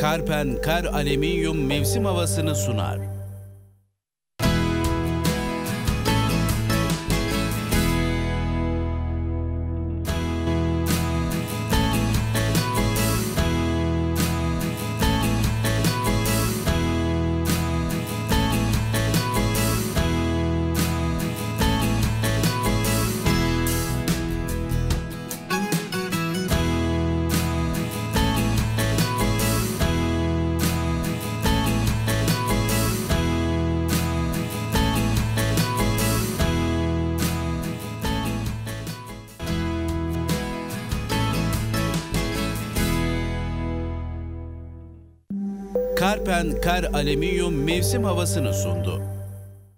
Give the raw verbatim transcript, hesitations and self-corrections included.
Karpen Karalüminyum mevsim havasını sunar. Karpen Karalüminyum mevsim havasını sundu.